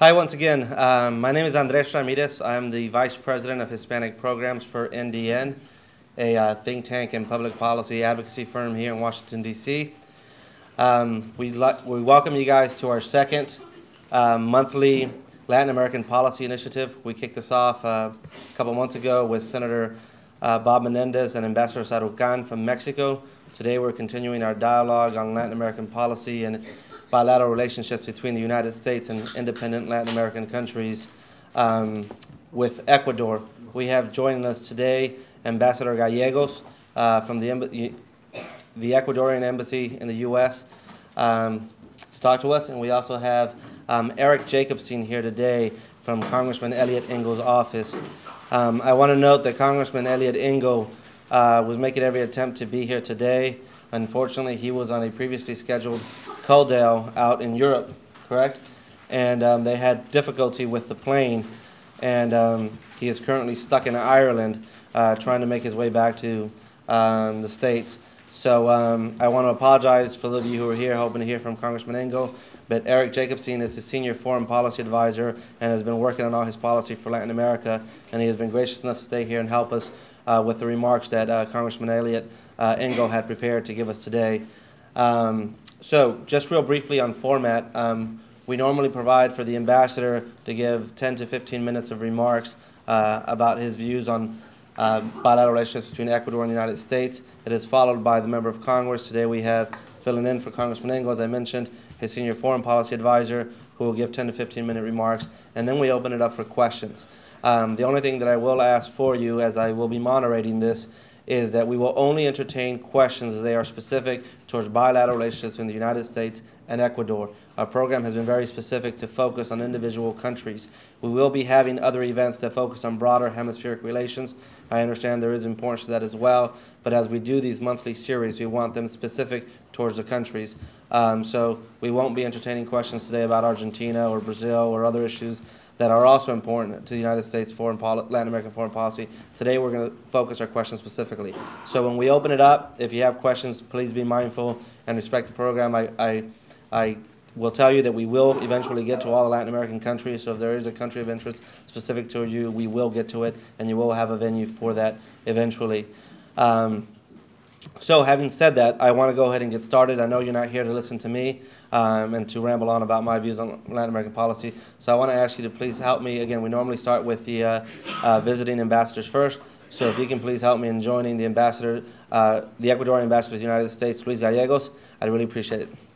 Hi, once again. My name is Andres Ramirez. I'm the Vice President of Hispanic Programs for NDN, a think tank and public policy advocacy firm here in Washington, D.C. We welcome you guys to our second monthly Latin American policy initiative. We kicked this off a couple months ago with Senator Bob Menendez and Ambassador Sarucan from Mexico. Today we're continuing our dialogue on Latin American policy and bilateral relationships between the United States and independent Latin American countries with Ecuador. We have joining us today Ambassador Gallegos from the Ecuadorian Embassy in the U.S. To talk to us, and we also have Eric Jacobstein here today from Congressman Eliot Engel's office. I want to note that Congressman Eliot Engel was making every attempt to be here today. Unfortunately, he was on a previously scheduled Coldale out in Europe, correct? And they had difficulty with the plane, and he is currently stuck in Ireland trying to make his way back to the States. So I want to apologize for those of you who are here hoping to hear from Congressman Engel, but Eric Jacobstein is his senior foreign policy advisor and has been working on all his policy for Latin America, and he has been gracious enough to stay here and help us with the remarks that Congressman Eliot Engel had prepared to give us today. So just real briefly on format, we normally provide for the ambassador to give 10 to 15 minutes of remarks about his views on bilateral relationships between Ecuador and the United States. It is followed by the member of Congress. Today we have filling in for Congressman Engel, as I mentioned, his senior foreign policy advisor, who will give 10 to 15 minute remarks, and then we open it up for questions. The only thing that I will ask for you, as I will be moderating this, is that we will only entertain questions as they are specific towards bilateral relationships between the United States and Ecuador. Our program has been very specific to focus on individual countries. We will be having other events that focus on broader hemispheric relations. I understand there is importance to that as well, but as we do these monthly series, we want them specific towards the countries. So we won't be entertaining questions today about Argentina or Brazil or other issues that are also important to the United States Latin American foreign policy. Today we're going to focus our questions specifically. So when we open it up, if you have questions, please be mindful and respect the program. I will tell you that we will eventually get to all the Latin American countries, so if there is a country of interest specific to you, we will get to it, and you will have a venue for that eventually. So having said that, I want to go ahead and get started. I know you're not here to listen to me and to ramble on about my views on Latin American policy, so I want to ask you to please help me. Again, we normally start with the visiting ambassadors first, so if you can please help me in joining the ambassador, the Ecuadorian ambassador to the United States, Luis Gallegos, I'd really appreciate it.